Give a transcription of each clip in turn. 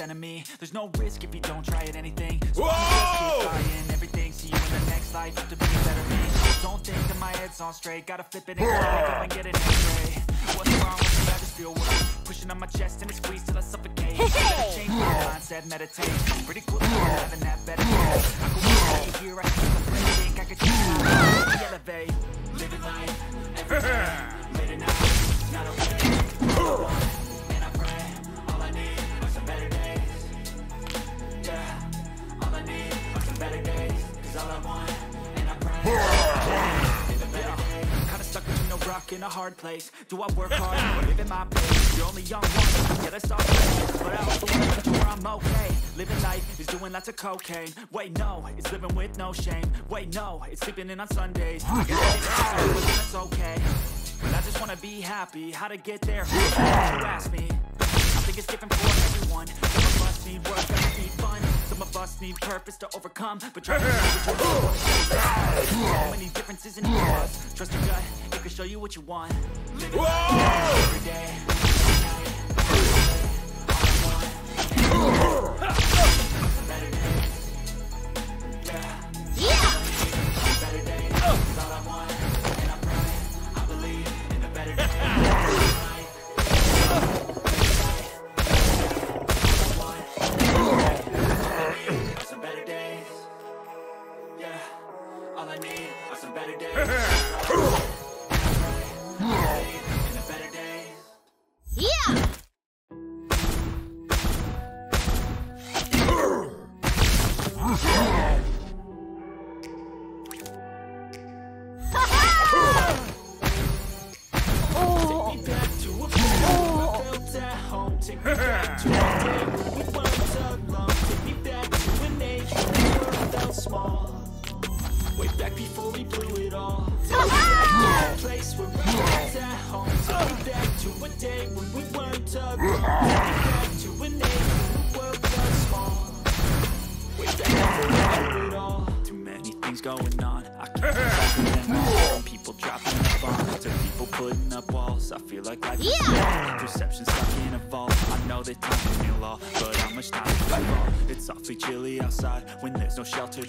Enemy. There's no risk if you don't try at anything. So I'm just keep trying everything. See you in the next life. To be a better me. Don't think that my head's on straight. Gotta flip it and go and get it straight. What's wrong with you? I just feel weak. Pushing on my chest and it squeezed till I suffocate. Change my mindset, meditate. Pretty cool. Having that better day. I can walk, I can hear, I can think, I can think. Elevate. Living life. Every day. Late at night. Not okay. And I pray. All I need are some better days. Better days is all I want, and I pray in the better days. Kinda stuck between a rock and a hard place. Do I work hard or live in my place? You're only young once, yeah that's all right. But I hope the world to where I'm okay. Living life is doing lots of cocaine. Wait no, it's living with no shame. Wait no, it's sleeping in on Sundays. That's okay, but I just wanna be happy. How to get there, you ask me. I think it's different for everyone. Some of us need work, others need fun. Some of us need purpose to overcome, but try to so many differences in us. Trust your gut. can show you what you want. Whoa!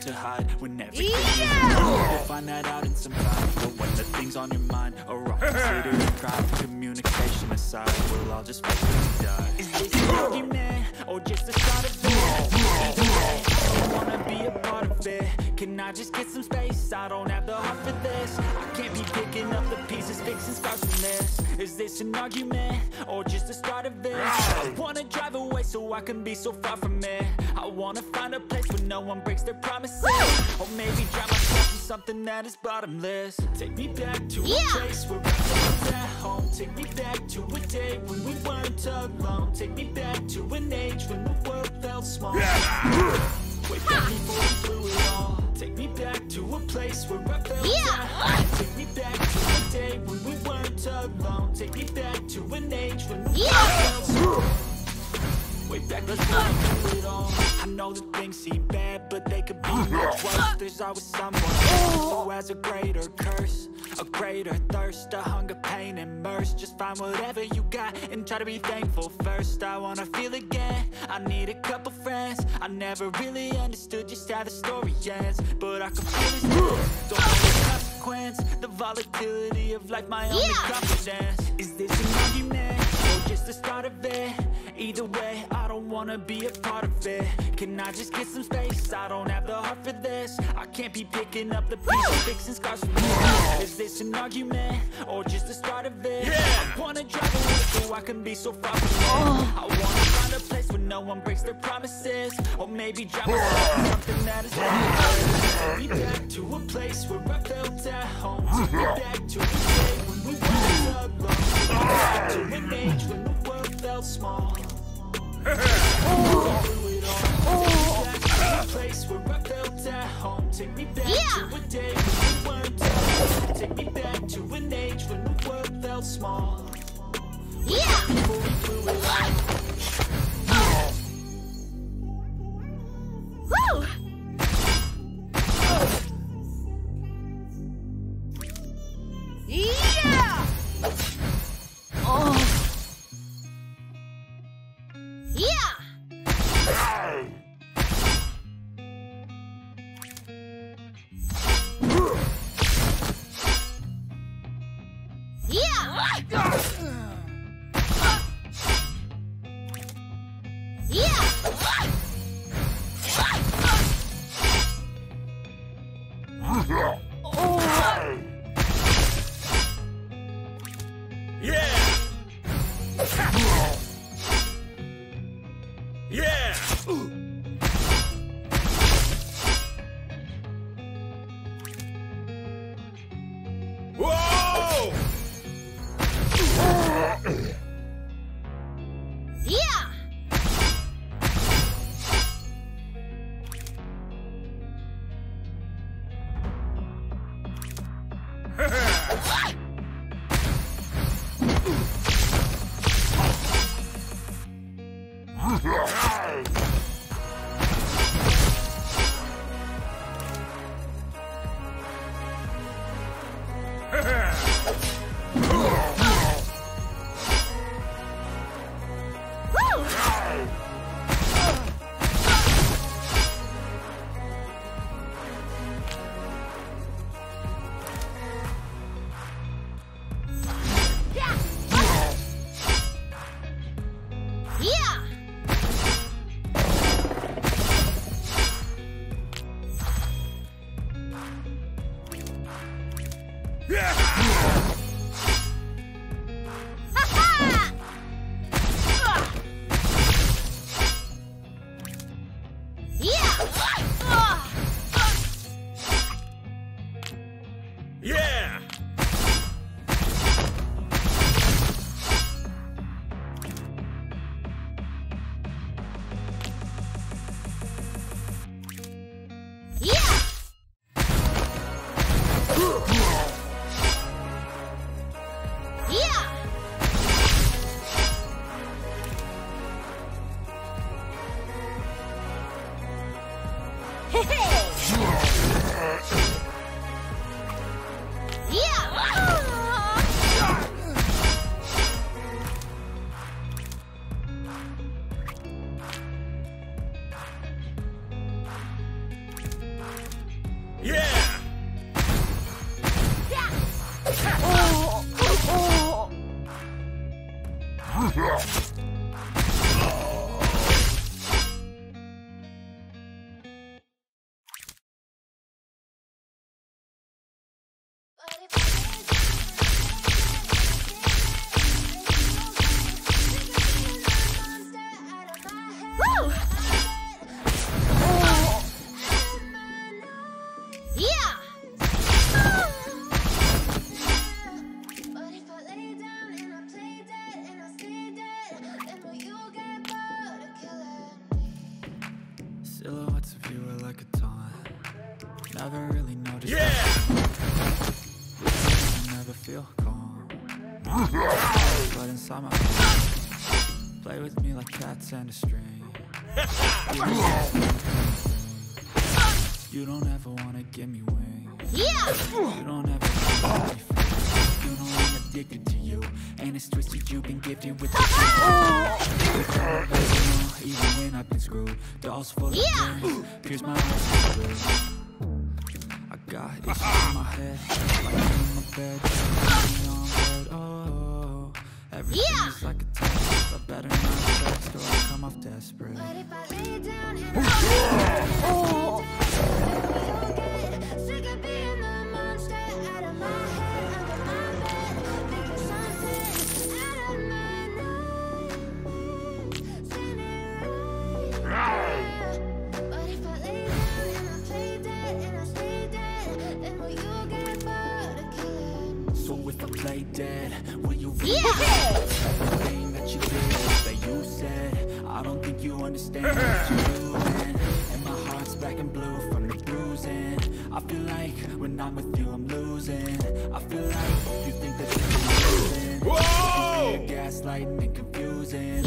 To hide when everything is wrong. You'll find that out in some time. But when the things on your mind are all considered a crime, communication aside, we'll all just fight and die. Is this an argument or just a shot of fear? I don't wanna be a part of it. Can I just get some space? I don't have the heart for this. I can't be picking up the pieces, fixing scars from this. Is this an argument or just the start of this? I wanna drive away so I can be so far from it. I wanna find a place where no one breaks their promises. Or maybe drown myself in something that is bottomless. Take me back to a place where I was at home. Take me back to a day when we weren't alone. Take me back to an age when the world felt small. Way back before we blew it all. Take me back to a place where I felt at. Take me back to a day when we weren't alone. Take me back to an age when we felt small. Way back, let's not do it all. I know that things seem bad, but they could be much worse. There's always someone who has a greater curse, a greater thirst, a hunger, pain, and mercy. Just find whatever you got and try to be thankful first. I wanna feel again, I need a couple friends. I never really understood just how the story ends, but I can feel it. Don't know the consequence, the volatility of life, my only confidence. Is this an argument or just the start of it? Either way, I don't wanna be a part of it. Can I just get some space? I don't have the heart for this. I can't be picking up the pieces, fixing scars from this. Is this an argument or just the start of it? I wanna drive away so I can be so far from it. I wanna find a place where no one breaks their promises. Or maybe drive myself to something that is wrong. Take me back to a place where I felt at home. Take me back to a day when we were alone. Take me back to an age when the world felt small. Place where I felt at home. Take me back to a day when we weren't alone. Take me back to an age when the world felt small. Before we blew it all. Woo! And a string. You don't ever wanna give me wings. You don't ever wanna give me free. You know I'm addicted to you, and it's twisted. You've been gifted with the truth. Even when I've been screwed, dolls full of rings, pierce my heart. I got it in my head, like in my bed, I'm on bed. Oh, everything's like a test. I better not. I'm off desperate. But if I lay down and I sick of being the monster out of my head, out of my bed, thinking something out of my nightmares, standing right there. But if I lay down and I play dead and I stay dead, then will you get bored of killing? So if I play dead, will you be everything that you did? You said, I don't think you understand what you're doing. And my heart's black and blue from the bruising. I feel like when I'm with you, I'm losing. I feel like you think that you're confusing. Whoa! You're gaslighting and confusing.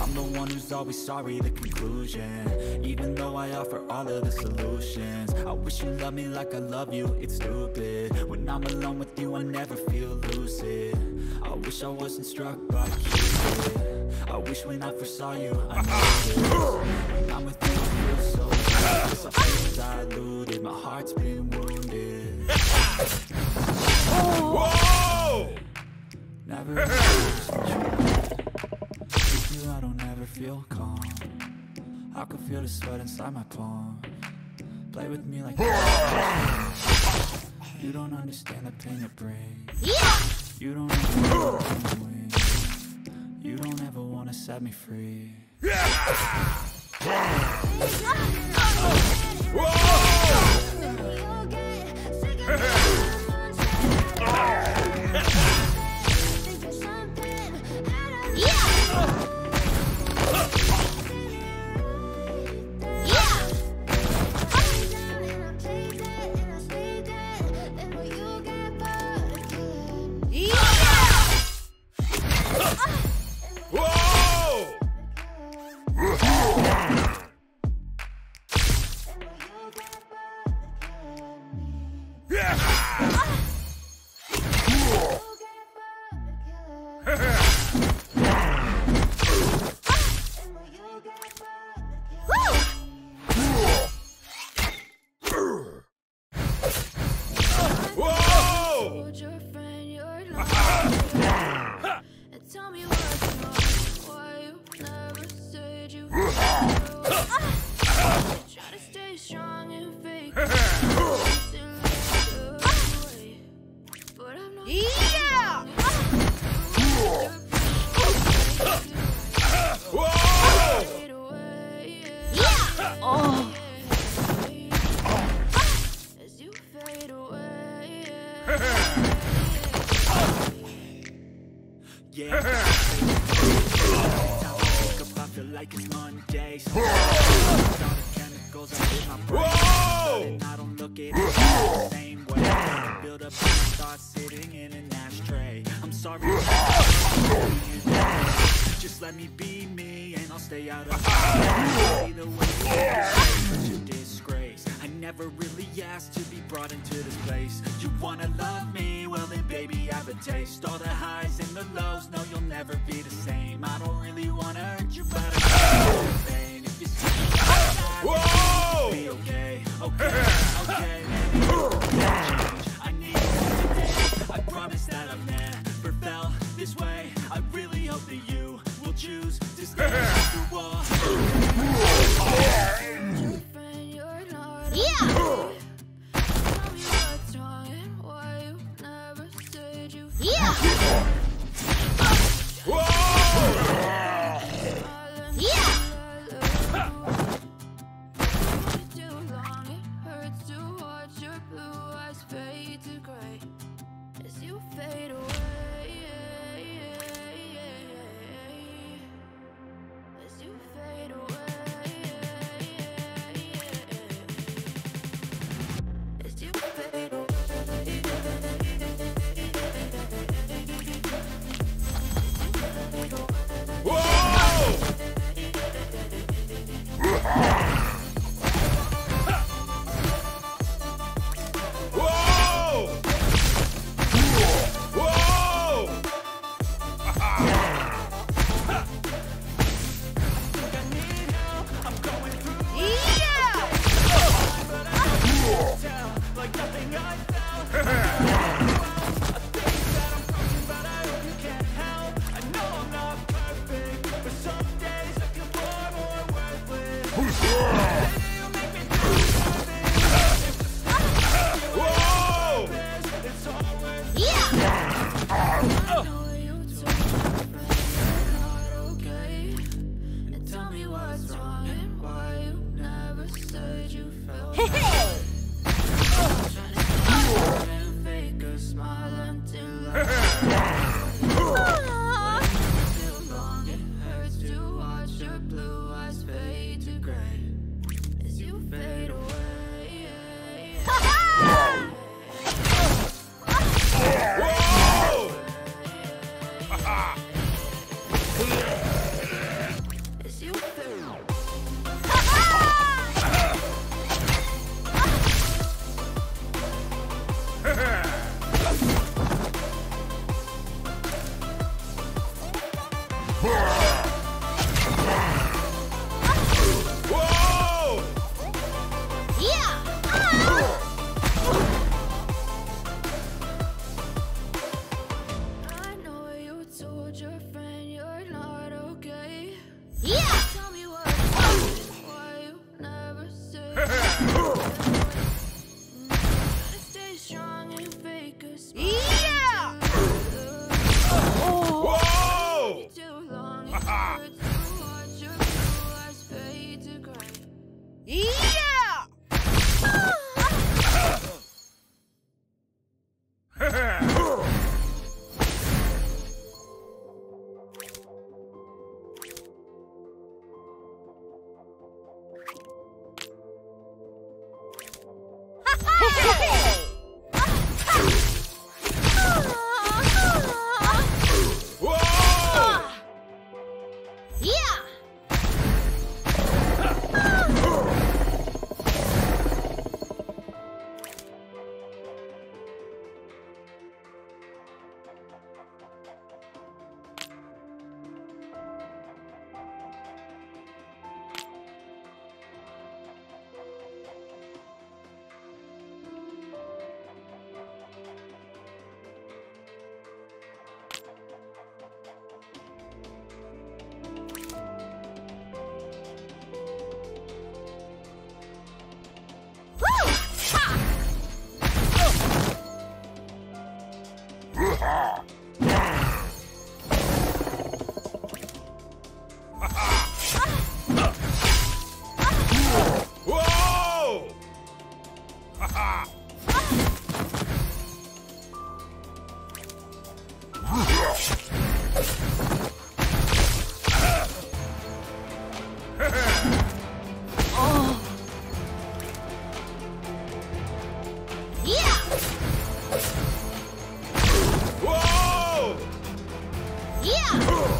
I'm the one who's always sorry, the conclusion. Even though I offer all of the solutions. I wish you loved me like I love you, it's stupid. When I'm alone with you, I never feel lucid. I wish I wasn't struck by Cupid. I wish when I first saw you, I knew I'm with you, I feel so lost. I feel diluted, my heart's been wounded. Whoa! Never with you, I don't ever feel calm. I can feel the sweat inside my palm. Play with me like that. You don't understand the pain it brings. You don't ever wanna give me wings. You don't ever wanna set me free. Try to stay strong and fake. yeah. I feel like it's Monday. So chemicals in my brain. I don't look at it the same way. I build up and start sitting in an ashtray. I'm sorry. Just let me be me and I'll stay out of the way. Such a disgrace. I never really asked to be brought into this place. You wanna love me? Well then baby, I have a taste. All the highs and the lows, no you'll never be the same. I don't really wanna hurt you, but I'm pain. If you see me outside, be okay, okay, okay. I need help today. I promise that I've never felt this way. I really hope that you will choose to stay through all. Yeah! Yeah! Yeah! Whoa! Yeah!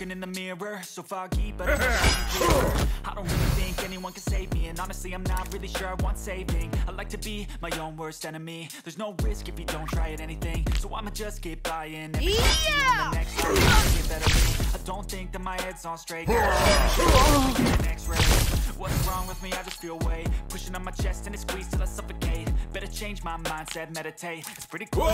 In the mirror, so foggy, but I don't really think anyone can save me. And honestly, I'm not really sure I want saving. I like to be my own worst enemy. There's no risk if you don't try at anything. So I'ma just keep buying. Yeah! I don't think that my head's on straight. What's wrong with me? I just feel weight pushing on my chest and it squeezed till I suffocate. Better change my mindset, meditate. It's pretty cool.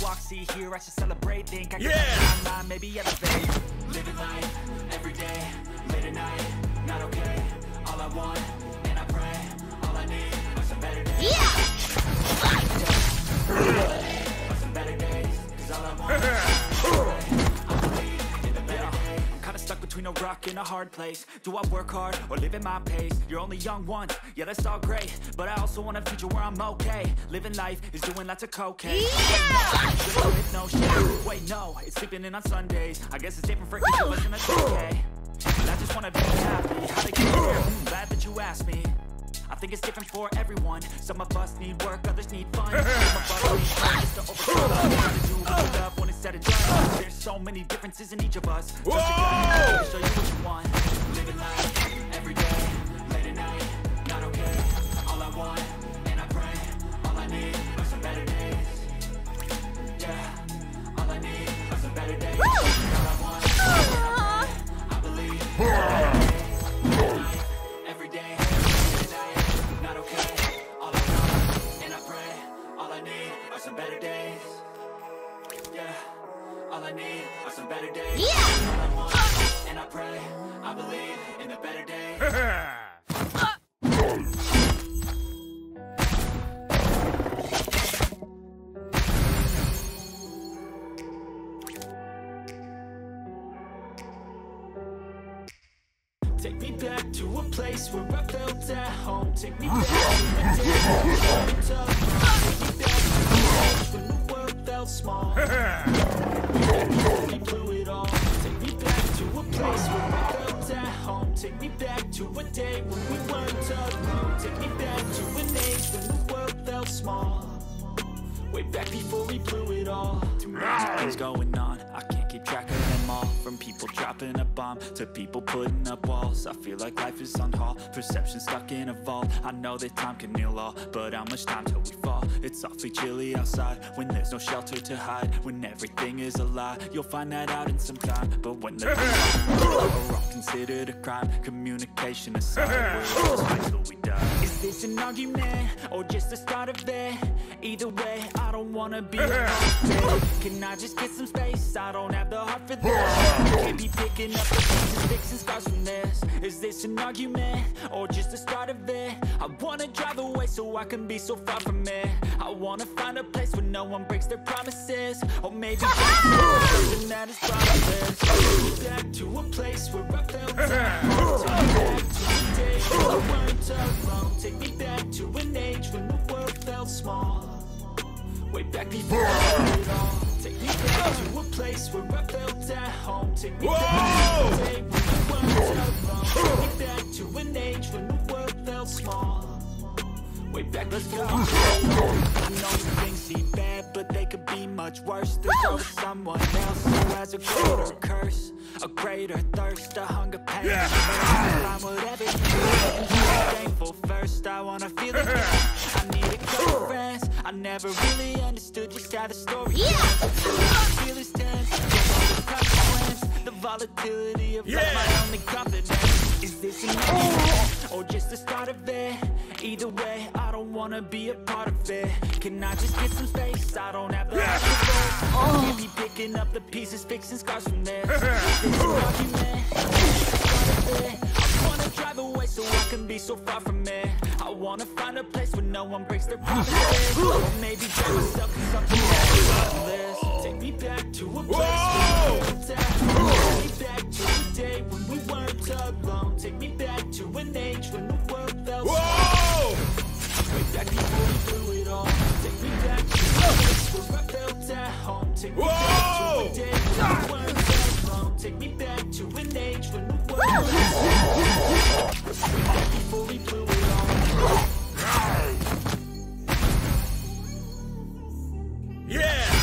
Walk, see, here, I should celebrate. Think I can find my mind, maybe elevate. Living life, every day, late at night, not okay. All I want, and I pray, all I need are some better days. Yeah! Are some better days, is all I want. I believe in the better days. I'm kinda stuck between a rock and a hard place. Do I work hard or live at my pace? You're only young once, yeah, that's all great. But I also want a future where I'm okay. Living life is doing lots of cocaine. Yeah! No shit. Wait, no, it's sleeping in on Sundays. I guess it's different for each of us, and that's okay. I just wanna be happy. How to get here? Glad that you asked me. I think it's different for everyone. Some of us need work, others need fun. Some of us need friends to overcome. How to do what we love when it's said and done. There's so many differences in each of us. Just to show you what you want. Living life every day. Small. bomb to people putting up walls. I feel like life is on hold, perception stuck in a vault. I know that time can heal all, but how much time till we fall? It's awfully chilly outside when there's no shelter to hide. When everything is a lie, you'll find that out in some time. But when the are all considered a crime, communication aside, we're all fight till we die. Is this an argument or just the start of it? Either way, I don't wanna be okay. Can I just get some space? I don't have the heart for this. Can't be picking up the pieces, fixing scars from this. Is this an argument or just the start of it? I wanna drive away so I can be so far from it. I wanna find a place where no one breaks their promises. Or maybe something that is promiseless. Back to a place where I felt right. Take me back to the days when we weren't alone. Take me back to an age when the world felt small. Way back before I knew it all. Take me back to a place where I felt at home. Take me back to the day when we weren't alone. Take me back to an age when the world felt small. Way back, let's go. I know things seem bad, but they could be much worse. There's always someone else who has a greater curse, a greater thirst, a hunger, pain. I'm whatever you do, I'm thankful first. I wanna feel it. I need a couple friends. I never really understood just how the story ends. I feel this tense. The volatility of life, my only confidence. Is this an end or just the start of it? Either way, I don't wanna be a part of it. Can I just get some space? I don't have the I can't be picking up the pieces, fixing scars from this. This argument, I wanna drive away so I can be so far from it. I wanna find a place where no one breaks their promises. Or maybe drive myself to something else. Take me back to a place where we were. Take me back to a day when we weren't alone. Take me back to an age when the world felt small. Way back before we blew it all. Take me back to the place where I felt at home. Take me back to a day when we weren't that long. Take me back to an age when the world was sad. Way back before we blew it all. Yeah! Huh!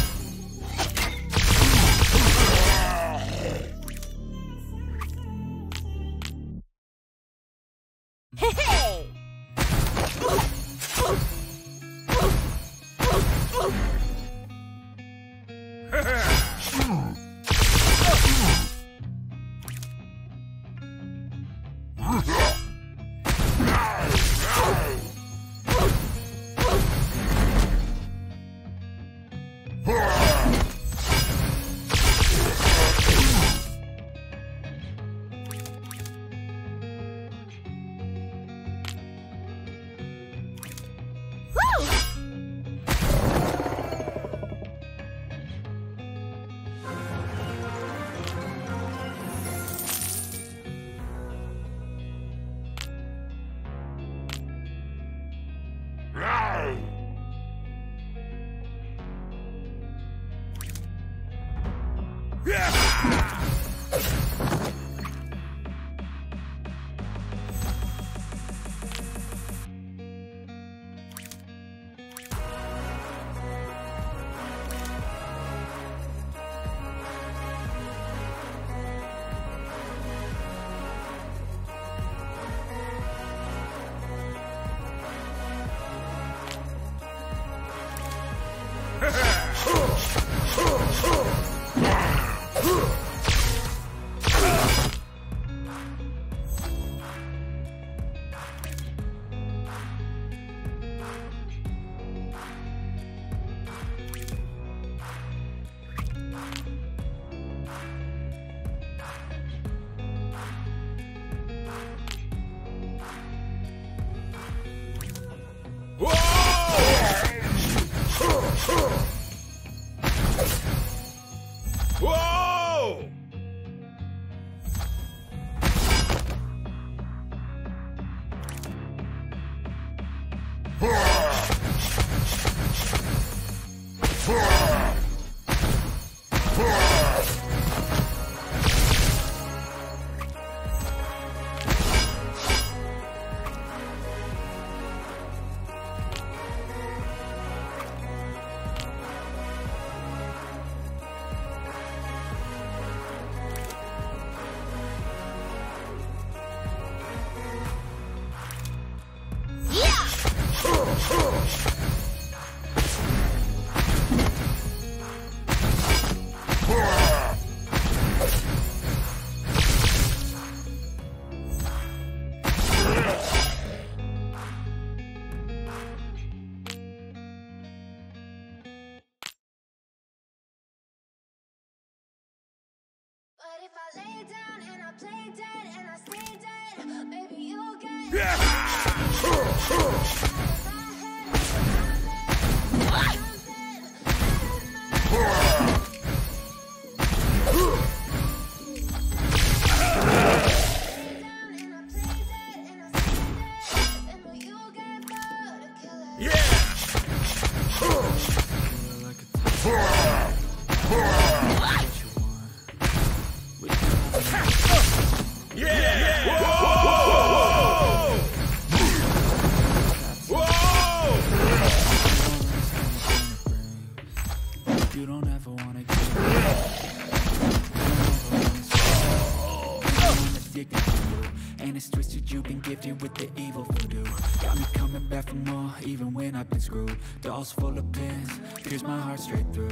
Dolls full of pins, pierce my heart straight through.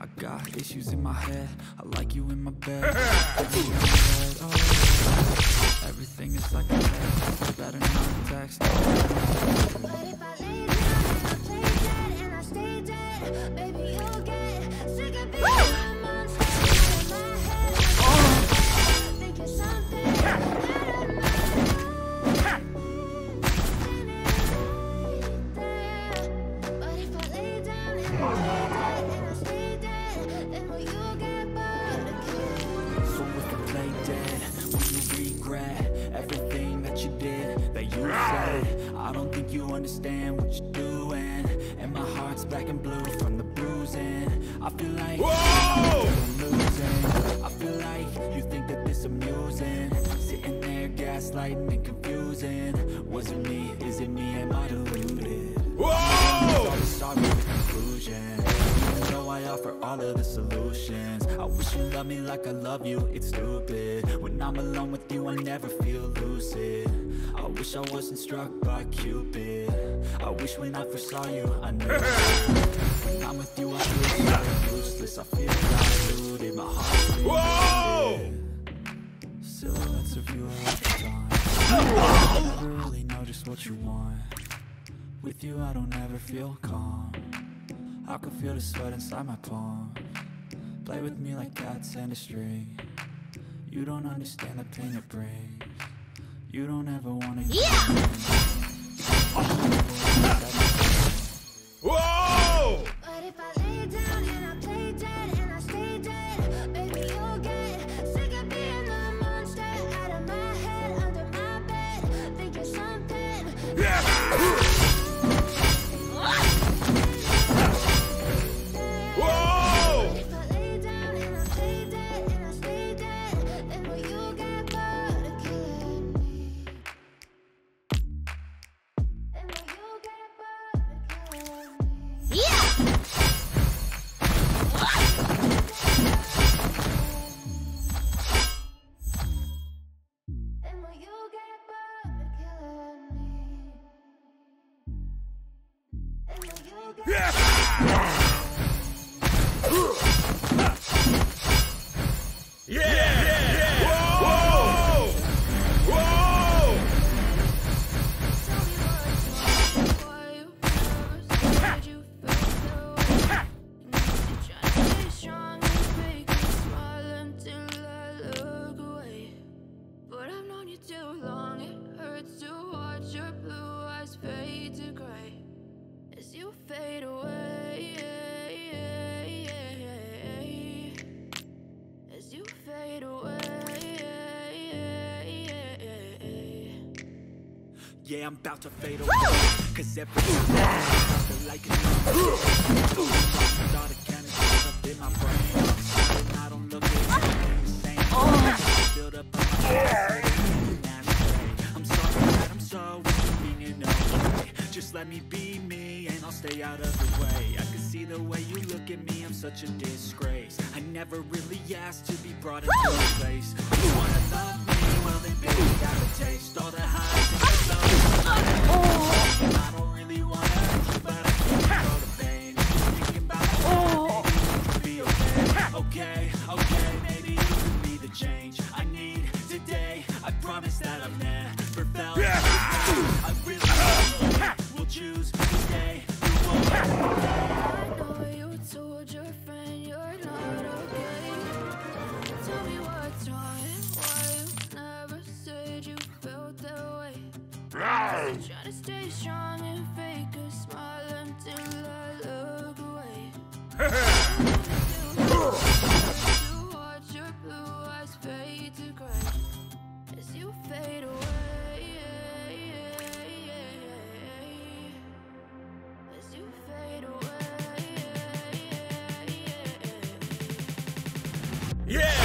I got issues in my head, I like you in my bed. Everything is like a test, better not text. But if I lay down and I play dead and I stay dead, baby you'll get sick of being a monster in my head. Thinking something out of my mind. I don't think you understand what you're doing, and my heart's black and blue from the bruising. I feel like I'm losing. I feel like you think that this amusing, sitting there gaslighting and confusing. Was it me? Is it me? Am I deluded? I'm sorry for the conclusion. Even though I offer all of the solutions, I wish you loved me like I love you. It's stupid. When I'm alone with you, I never feel lucid. I wish I wasn't struck by Cupid. I wish when I first saw you, I knew. When I'm with you, I feel like useless. I feel diluted, my heart. Silhouettes of you all the time. I never really know just what you want. With you, I don't ever feel calm. I can feel the sweat inside my palm. Play with me like cats and a string. You don't understand the pain it brings. You don't ever wanna But if I lay down and I play dead and I stay dead, baby you'll get sick of being the monster out of my head, under my bed, thinking something. But if I lay down and I play dead and I stay dead, then will you get bored of killing me? Yeah, I'm about to fade away. Cause everything's I feel like it's all the chemicals up in my brain. And I don't look at the same. Build up I'm sorry that I'm so inconvenient, okay. Just let me be me and I'll stay out of the way. I can see the way you look at me, I'm such a disgrace. I never really asked to be brought into this place. You wanna love me? Well then baby, gotta taste all the highs. I don't really want to hurt you, but I can't control the pain. Thinking about it, maybe you can be okay. Okay, maybe you can be the change I need today. I promise that I've never felt this way. I really will choose to stay. You won't have to stay. I know you told your friend you're not okay. be strong and fake a smile until I look away. To watch your blue eyes fade to gray as you fade away, as you fade away. Yeah.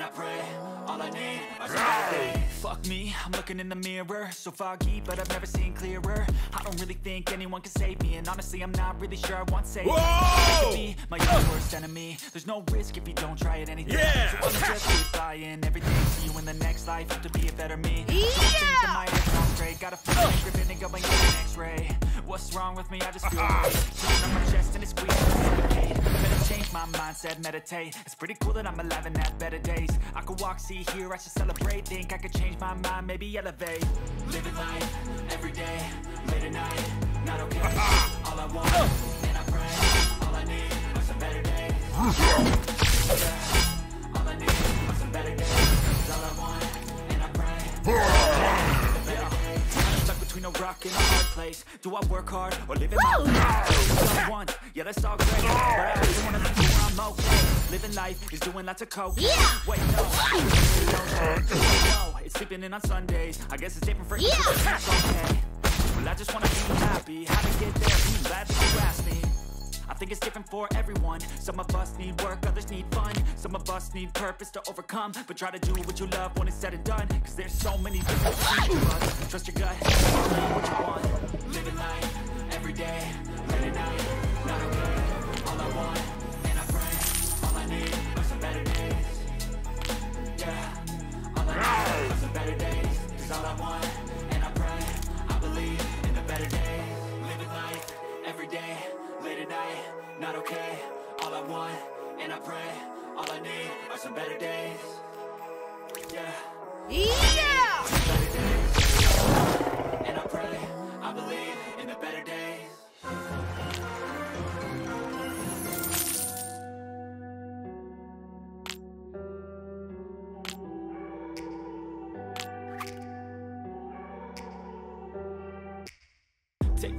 and I pray. All I need are some. Fuck me, I'm looking in the mirror. So foggy, but I've never seen clearer. I don't really think anyone can save me. And honestly, I'm not really sure I want saving. Whoa! Be my worst enemy. There's no risk if you don't try at anything. Yeah! So I'm just keep buying everything. See you in the next life, have to be a better me. Yeah! I think I might have straight. Gotta flip my grip and go and get an x-ray. What's wrong with me? I just feel it on my chest and it's squeezing. Better change my mindset, meditate. It's pretty cool that I'm alive and have better days. I could walk, see, hear, I should celebrate. Think I could change my mind, maybe elevate. Living life, every day, late at night, not okay. All I want, and I pray. All I need are some better days. Yeah. All I need are some better days. Cause all I want, and I pray. I'm stuck between a rock and a hard place. Do I work hard or live in my life? All I want, yeah, that's all great. But I really wanna make sure I'm okay. Living life is doing lots of coke. Yeah. Wait, no. No, it's sleeping in on Sundays. I guess it's different for you. Yeah. Okay. Well, I just want to be happy. How to get there? I'm glad that you asked me. I think it's different for everyone. Some of us need work, others need fun. Some of us need purpose to overcome. But try to do what you love when it's said and done. Because there's so many different things. Trust your gut. Know what you want. Living life every day. Late at night. Not okay. All I want. All I want, and I pray, I believe in a better day. Living life, every day, late at night, not okay. All I want, and I pray, all I need are some better days. Yeah. Yeah! Some better days. All I want, and I pray, I believe in a better day. Take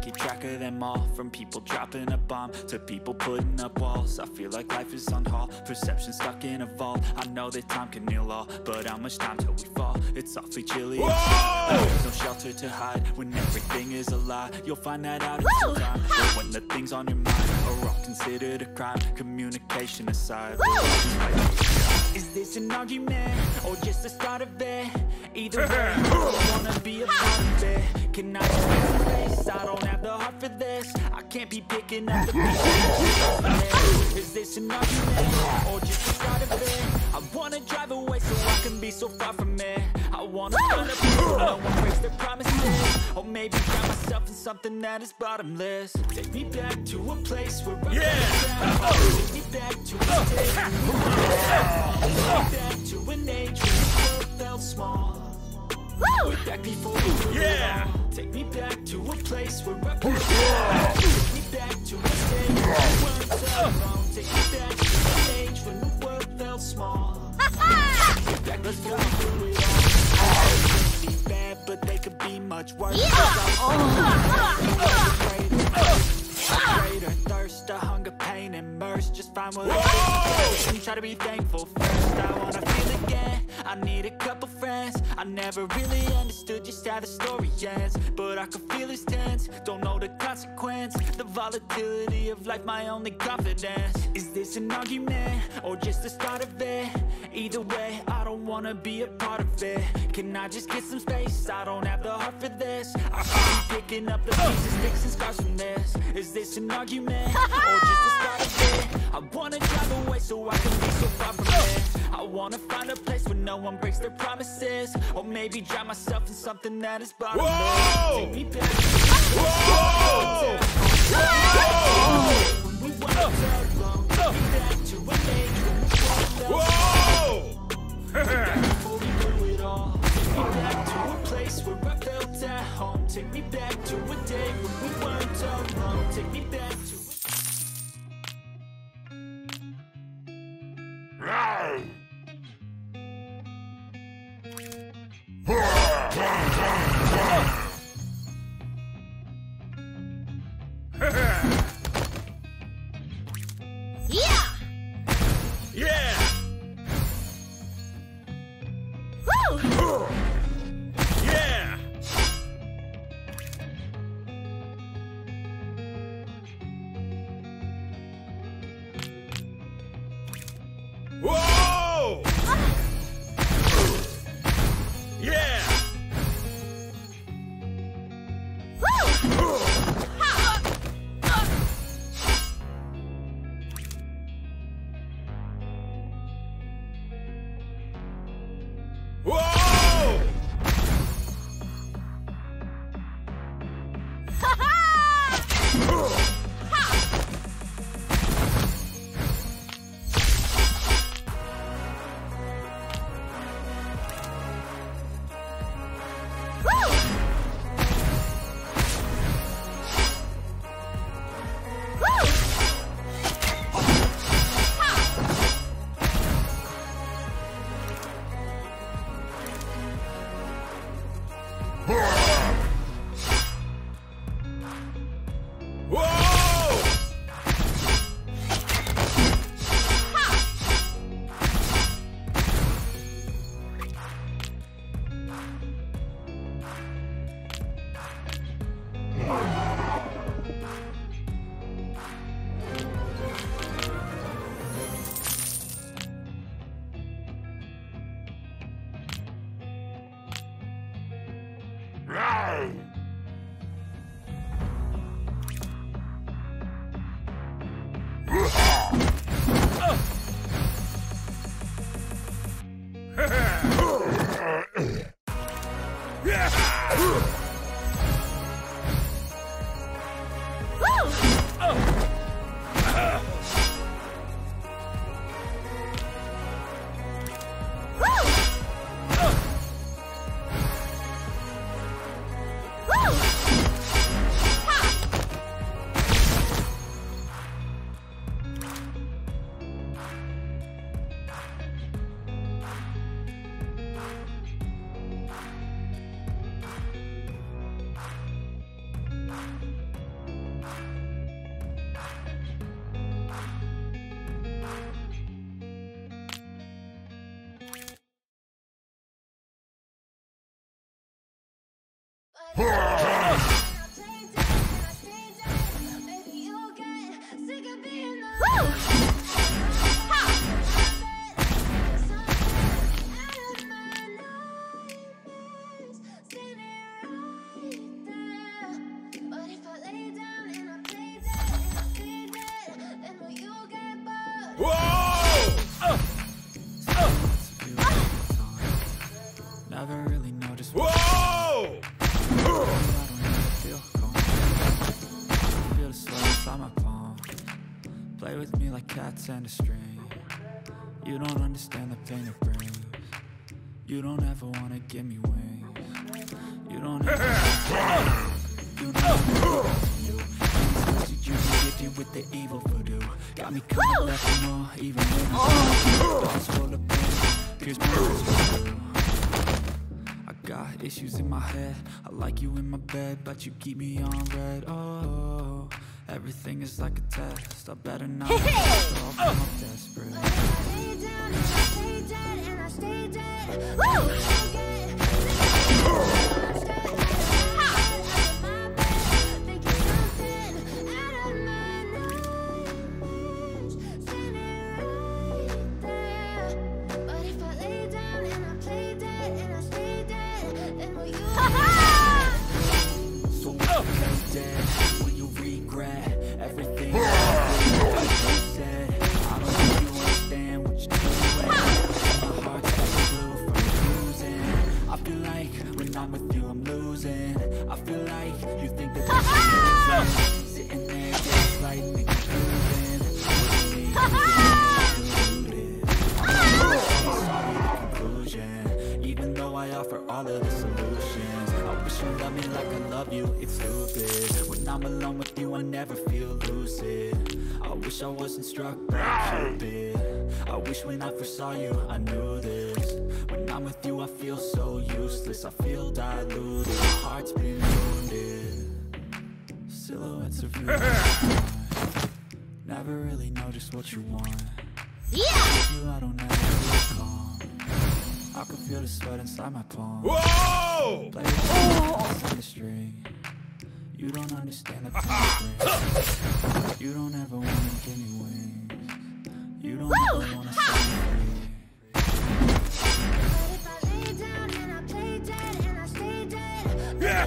keep track of them all. From people dropping a bomb to people putting up walls. I feel like life is on hold. Perception stuck in a vault. I know that time can heal all, but how much time till we fall? It's awfully chilly. There's no shelter to hide when everything is a lie. You'll find that out in some time. But when the things on your mind are all considered a crime, communication aside. Is this an argument or just the start of it? Either way, I wanna be a part of it. Can I just get some space? I don't have the heart for this. I can't be picking up the pieces. Is this an argument or just the start of it? I wanna drive away so I can be so far from it. I wanna run up people, no one breaks their promises. Or maybe find myself in something that is bottomless. Take me back to a place where I can. Take me back to a place where Take me back to an age when the world felt small. Way back before we blew it all. Take me back to a place where I felt at home. Take me back to a day when we weren't alone. Take me back to an age when the world felt small. Way back before we blew it all. They could be bad, but they could be much worse. Greater thirst, a hunger, pain, and mercy. Just find what I need. Try to be thankful first. I wanna feel again. I need a couple friends. I never really understood just how the story ends, but I could feel it's tense. Don't know the consequence. The volatility of life, my only confidence. Is this an argument or just the start of it? Either way, I don't wanna be a part of it. Can I just get some space? I don't have the heart for this. I should be picking up the pieces, fixing scars from this. Is this an argument or just the start of it? I wanna drive away so I can be so far from this. I wanna find a place where no one breaks their promises. Or maybe drown myself in something that is bottomless. Take me back. Whoa! Whoa! When we weren't alone. Take me back to an age when we weren't alone. Take me back before we blew it all. Take me back to a place where I felt at home. Take me back to a day when we weren't alone. Take me back to a... Blah, blah, blah, blah. And a string. You don't understand the pain it brings. You don't ever wanna give me wings. You don't ever you know you gifted with the evil voodoo. Got me coming back for more, even when thoughts full of pain. Pierce my heart. I got issues in my head. I like you in my bed, but you keep me on red. Oh, everything is like a test. I better not stop. I'm desperate. But I stay dead, and I stay dead. Never really know just what you want. Yeah. You, I don't ever feel calm. I can feel the sweat inside my palm. Whoa! Play the string. You don't understand the pain. You don't ever want to give me wings. You don't ever want to stop me. But if I lay down and I play dead and I stay dead. Yeah.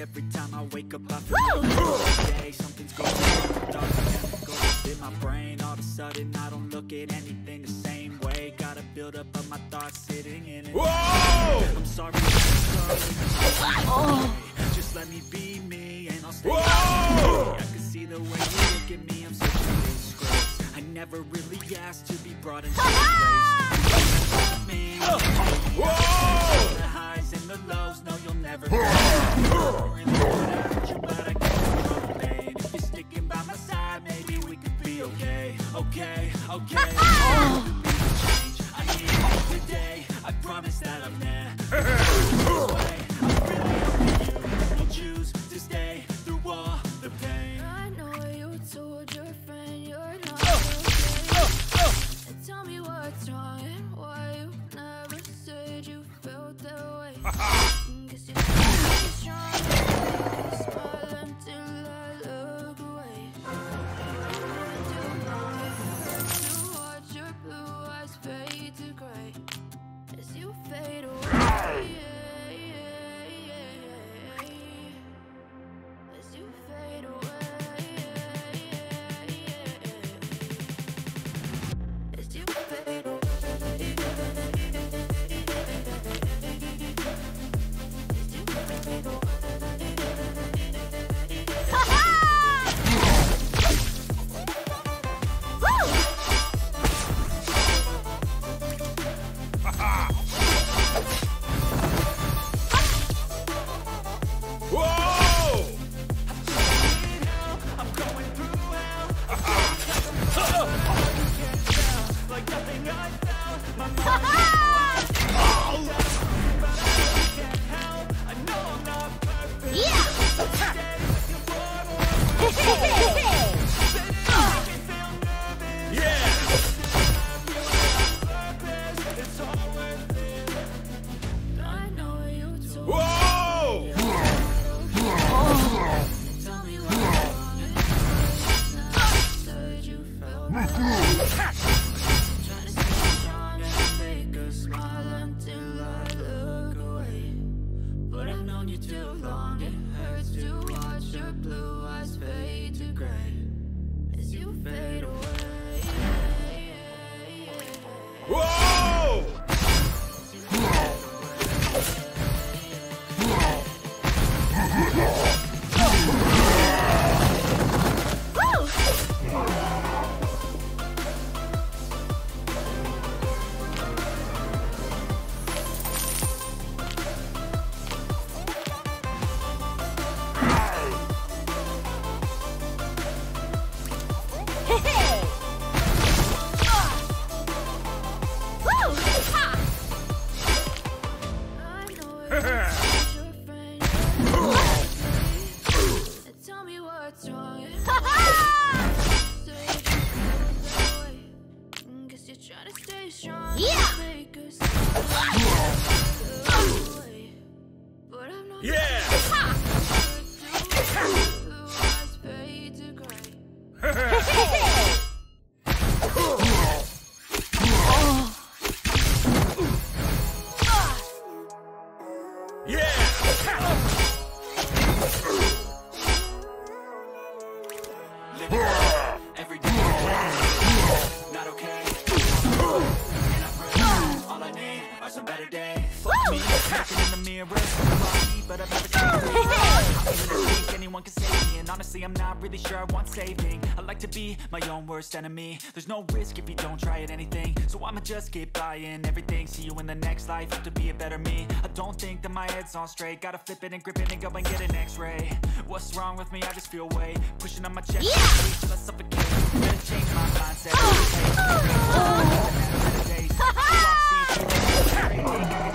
Every time I wake up, I feel like something's going on. in my brain. All of a sudden I don't look at anything the same way. Gotta build up of my thoughts sitting in it. Whoa! I'm sorry. Oh. Just let me be me and I'll stay. Whoa! I can see the way you look at me. I'm such a disgrace. I never really asked to be brought into this place. Man, whoa! The highs and the lows, no, you'll never be. Okay, I need today. I promise that I'm there. I'm really you. Will choose to stay through all the pain. I know you told your friend you're not okay. So tell me what's wrong and why you never said you felt that way. Guess you're strong. Smile until I look away. Fade to gray as you fade away. As you fade away. As you fade away. My own worst enemy. There's no risk if you don't try at anything. So I'ma just keep buying everything. See you in the next life, have to be a better me. I don't think that my head's on straight. Gotta flip it and grip it and go and get an x-ray. What's wrong with me? I just feel weight pushing on my chest, till I suffocate. Better change my mindset.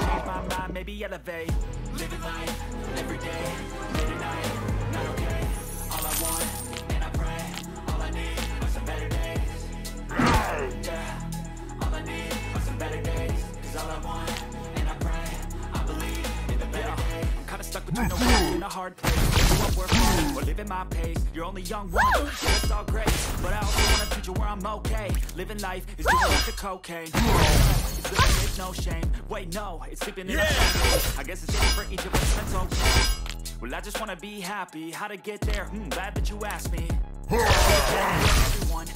Change my mind, maybe elevate. Living life, every day, late at night, not okay. All I want, yeah, all I need are some better days. Is all I want, and I pray, I believe in the better days. I'm kinda stuck between a rock and a hard place. Do I work hard or live at my pace? You're only young once, yeah, it's all great. But I also want a future where I'm okay. Living life is doing like the cocaine. It's living with no shame. Wait, no, it's sleeping in a place. I guess it's different for each of us, that's okay. Well, I just wanna be happy. How to get there, glad that you asked me. Everyone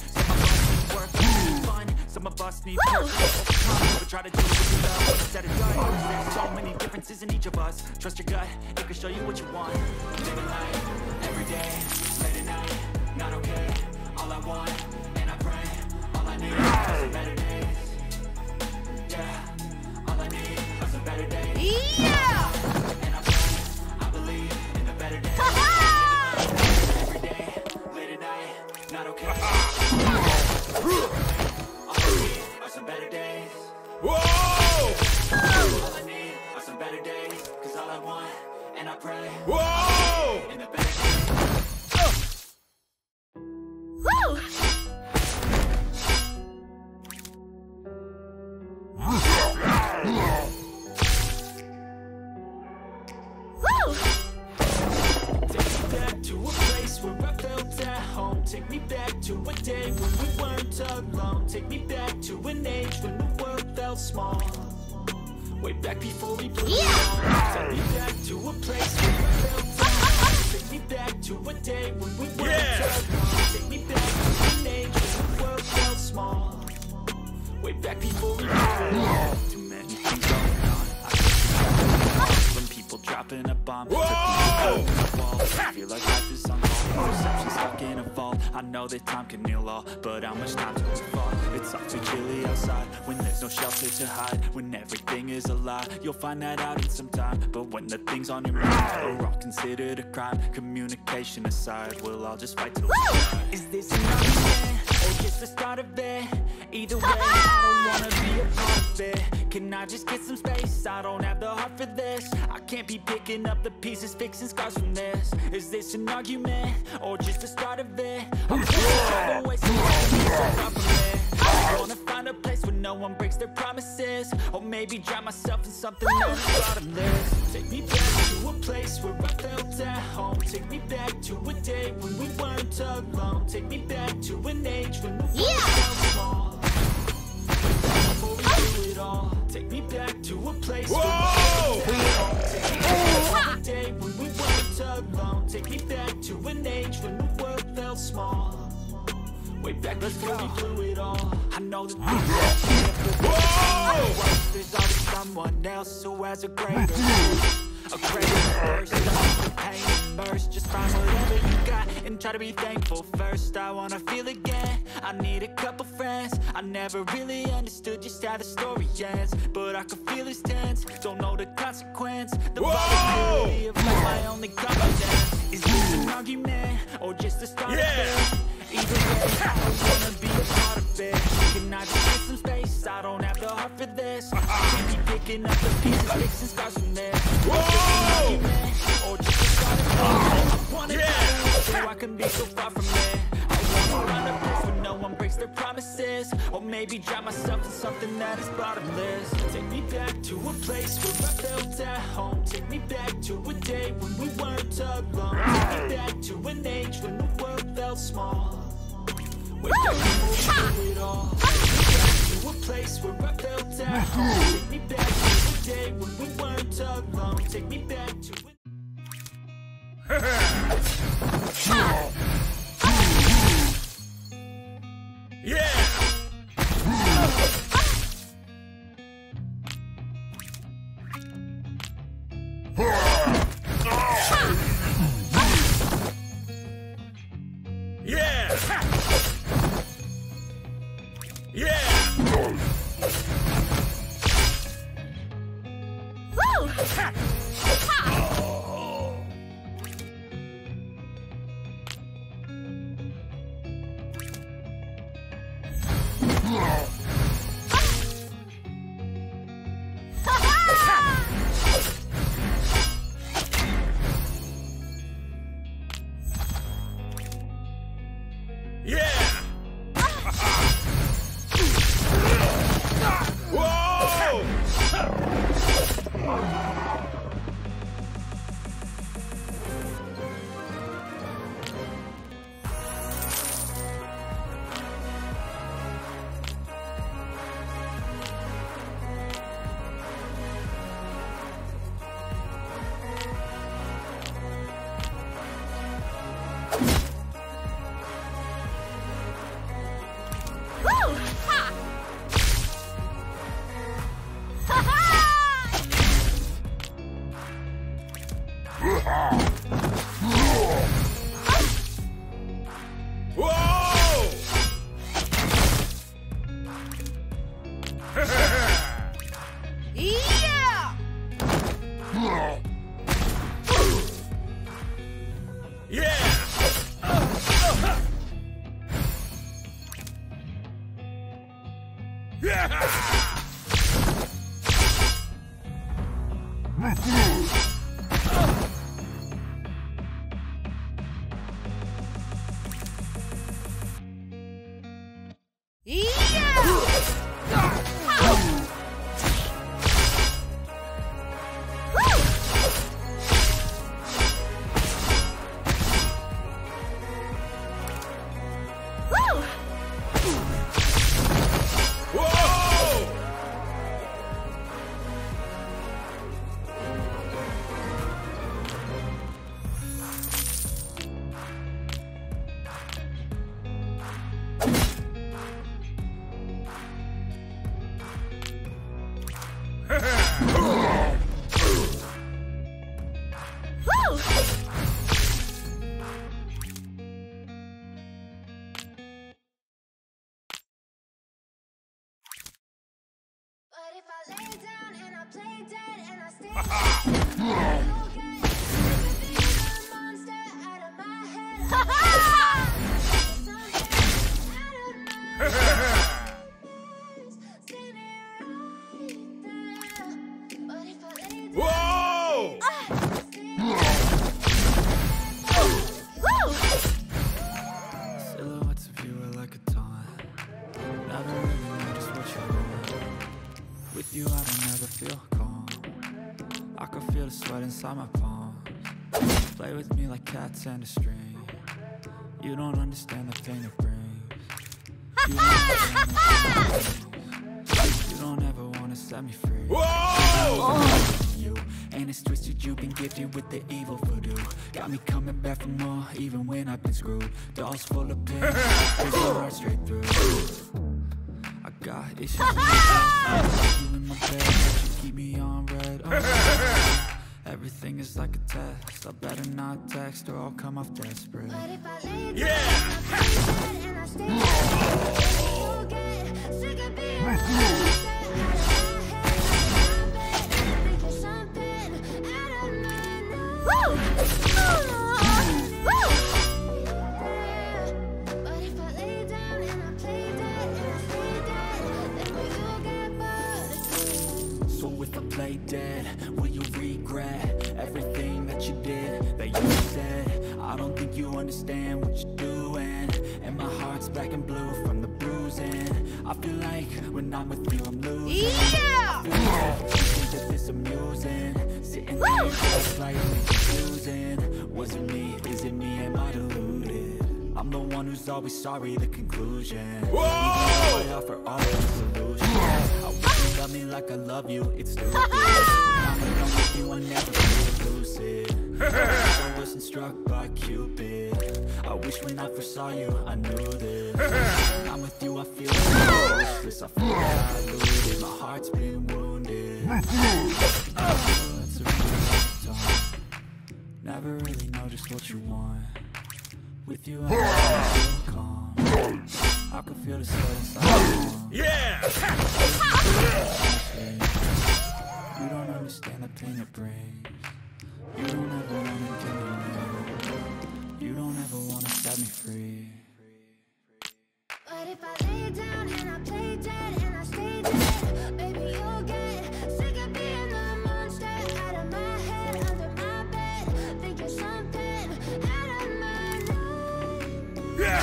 work, fun. Some of us need to try to do it instead of done. So many differences in each of us. Trust your gut, it can show you what you want. Living life, every day, late at night, not okay. All I want, and I pray, all I need are some better days. Yeah, all I need are some better days. Yeah! And I pray, I believe in the better days. Every day, late at night, not okay. Whoa! All I need are some better days, cause all I want, and I pray. Whoa! In the best. Take me back to a day when we weren't alone. Take me back to an age when the world felt small. Way back before we played. Yeah. Take me back to a place where we felt. Take me back to a day when we weren't alone. Take me back to an age when the world felt small. Way back before we played. Too many things going on. From people dropping a bomb. I feel like life is on hold. Perception stuck in a vault. I know that time can heal all, but how much time till it's fall? It's all too chilly outside when there's no shelter to hide. When everything is a lie, you'll find that out in some time. But when the things on your mind are all considered a crime, communication aside, we'll all just fight till we die. Is this an option or just the start of it? Either way, I don't wanna be a part of it. Can I just get some space? I don't have the heart for this. I can't be picking up the pieces, fixing scars from this. Is this an argument or just the start of it? I'm trying to waste some time from it. I wanna find a place where no one breaks their promises, or maybe drown myself in something else out of this. Take me back to a place where I felt at home. Take me back to a day when we weren't alone. Take me back to an age when the world felt small. Before we do it all, take me back to a place where we felt at home. Take me back to a day when we weren't alone. Take me back to an age when the world felt small. Way back before we blew it all. I know that there's always someone else who has a greater burst of pain and burst. Just find whatever you got and try to be thankful first. I wanna feel again, I need a couple friends. I never really understood just how the story ends, but I can feel it's tense, don't know the consequence. The possibility of like my only confidence. Is this an argument or just a start of it? Either way, I don't wanna be a part of it. Can I just get some space? I don't have the heart for this. I can't be picking up the pieces, fixing scars from there. Or just a start of it. I wanna go, so I can be so far from there. I wanna run a place where no one breaks their promises, or maybe drown myself in something that is bottomless. Take me back to a place where I felt at home. Take me back to a day when we weren't alone. Take me back to an age when the world felt small. We're do it all. To a place where I felt at home. Take me back to a day when we weren't alone. Take me back to a Whoa! Yeah! Yeah! Yeah! And a string, you don't understand the pain it brings. You don't ever want to set me free. Whoa! Oh. You and it's twisted, you've been gifted with the evil voodoo. Got me coming back for more, even when I've been screwed. Dolls full of pins, right straight through. I got issues. You in my bed, you keep me on red. Oh. Everything is like a test. I better not text or I'll come off desperate. But if I lay down, and I stay dead, you'll get sick of being always sorry, the conclusion. Whoa! I offer all the solutions. I wish you love me like I love you, it's stupid. When I'm alone with you, I never feel lucid. I wasn't struck by Cupid. I wish when I first saw you, I knew this. When I'm with you, I feel useless. I feel diluted, my heart's been wounded. That's a real time. Never really know just what you want. With you, I feel calm. I can feel the sweat inside. Yeah! You don't understand the pain it brings. You don't ever want to get me. You don't ever want to set me free. But if I lay down and I play dead and I stay dead, baby, you'll get sick of being the monster out of my head, under my bed, thinking something out of my life. Yeah!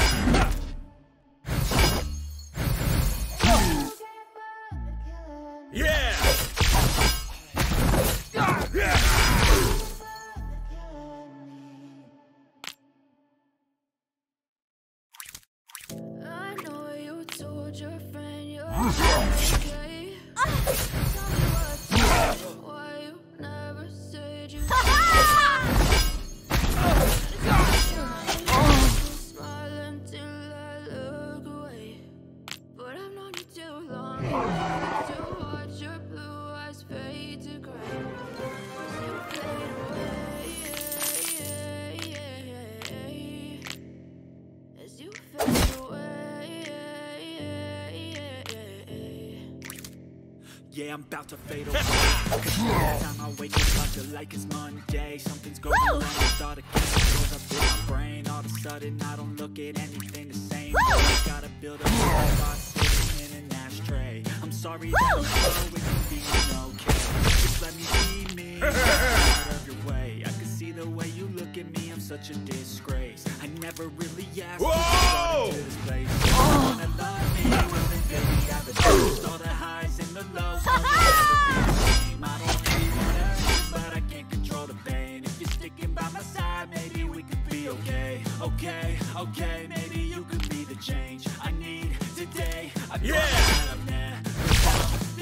yeah, I'm about to fade away. Cause every time I wake up, I feel like it's Monday. Something's going wrong, I start to catch goes up in my brain. All of a sudden, I don't look at anything the same. I gotta build up my thoughts sitting in an ashtray. I'm sorry that I'm so it can be okay. Just let me be me, get out of your way. I can see the way you look at me, I'm such a disgrace. I never really asked you to this place. You wanna love me, well then baby, I've experienced all the highs and the lows. I don't really wanna hurt, but I can't control the pain. If you're sticking by my side, maybe we could be okay. Okay, okay, maybe you could be the change I need today. I feel that I'm I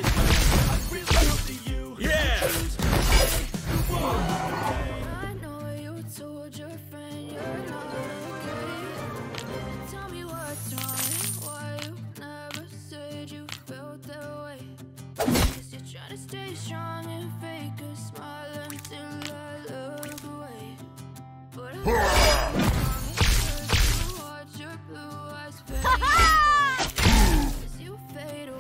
really love to you. Yeah. I know you told your friend you're not okay. Tell me what's wrong, why you never said you felt that way. Guess you're trying to stay strong and fake a smile until I look away. But I can't watch your blue eyes fade away. As you fade away.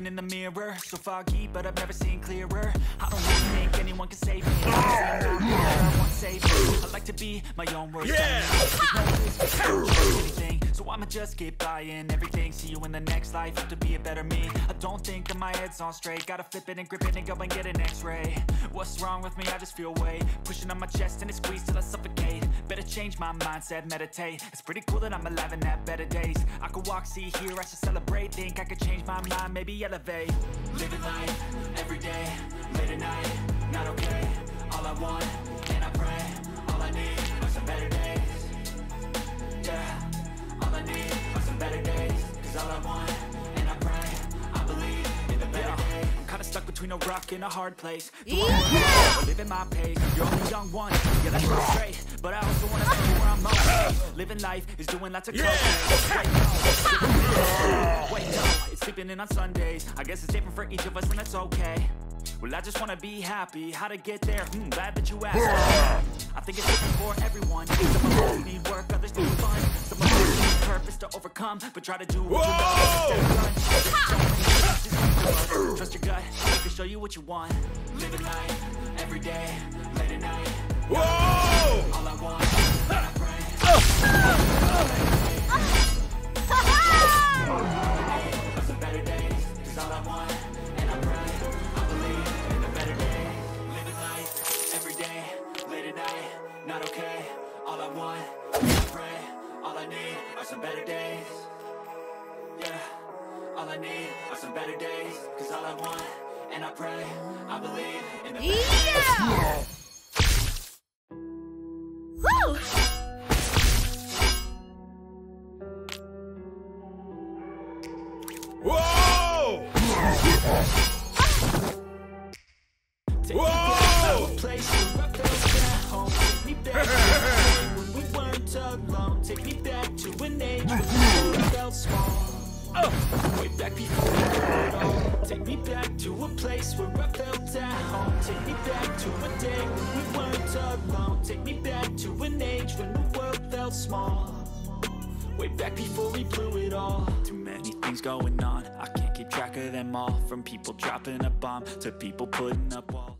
In the mirror, so foggy, but I've never seen clearer. I don't really think anyone can save me. I want saving. I like to be my own worst enemy. So I'ma just keep buying everything. See you in the next life. Have to be a better me. I don't think that my head's on straight. Gotta flip it and grip it and go and get an X-ray. What's wrong with me? I just feel weight pushing on my chest and it squeezed till I suffocate. Better change my mindset, meditate. It's pretty cool that I'm alive and have better days. I could walk, see, hear, I should celebrate. Think I could change my mind, maybe elevate. Living life, every day, late at night, not okay. All I want, and I pray. All I need are some better days. Yeah, all I need are some better days. Cause all I want, and I pray, I believe in the better days. I'm kinda stuck between a rock and a hard place. Living my pace, you're only young one, yeah that's straight. But I also wanna know where I'm okay. Living life is doing lots of coke. Wait, no, it's sleeping in on Sundays. I guess it's different for each of us, and that's okay. Well, I just wanna be happy. How to get there? Glad that you asked. I think it's different for everyone. Some of us need work, others need fun. Some of us need purpose to overcome, but try to do what you love. Trust your gut. I can show you what you want. Living life every day, late at night. Whoa! All I want is I pray. Of some better days is all I want. Not okay, all I want is to pray. All I need are some better days. Yeah, all I need are some better days. Cause all I want, and I pray, I believe in the yeah! Going on, I can't keep track of them all, from people dropping a bomb to people putting up walls.